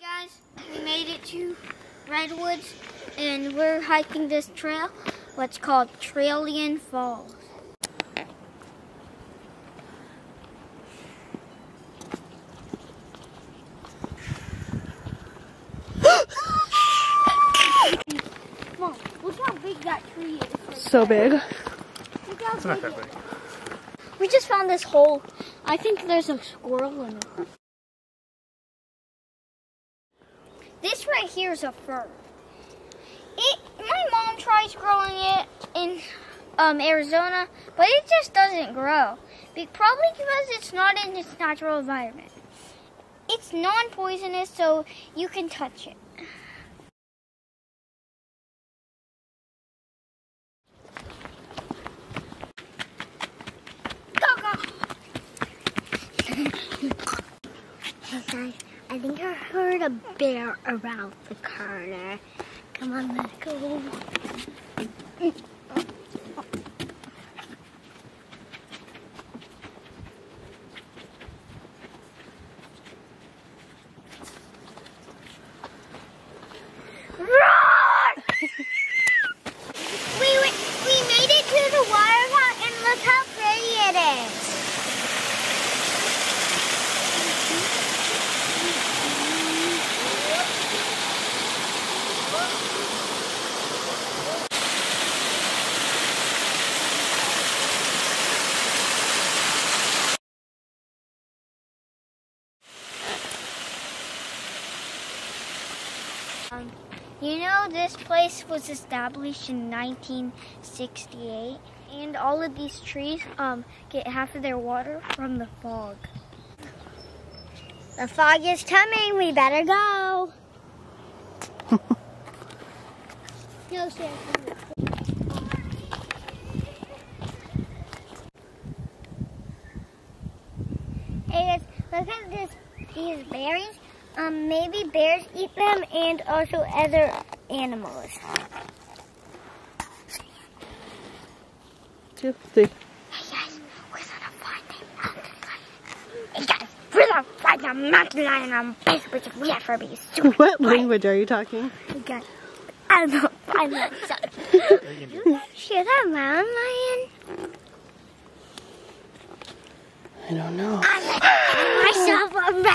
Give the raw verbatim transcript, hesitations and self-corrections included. Guys, we made it to Redwoods and we're hiking this trail, what's called Trillium Falls. Come on, look how big that tree is. Like so that. Big. Look how it's big not that big. It. We just found this hole. I think there's a squirrel in it. This right here is a fir. It, my mom tries growing it in um, Arizona, but it just doesn't grow. But probably because it's not in its natural environment. It's non-poisonous, so you can touch it. Go, go! I think I heard a bear around the corner. Come on, let's go. Roar! we, went, we made it to the water park and look how pretty it is. Um, you know, this place was established in nineteen sixty-eight, and all of these trees um, get half of their water from the fog. The fog is coming, we better go. No, sir. Hey guys, look at this, these berries. Um, maybe bears eat them and also other animals. Two, three. Hey guys, we're gonna find a mountain lion. Hey guys, we're gonna find a mountain lion on base because we have to be super. What language are you talking? Hey guys, I'm gonna find one. Should I mountain lion? I don't know. I, I saw one.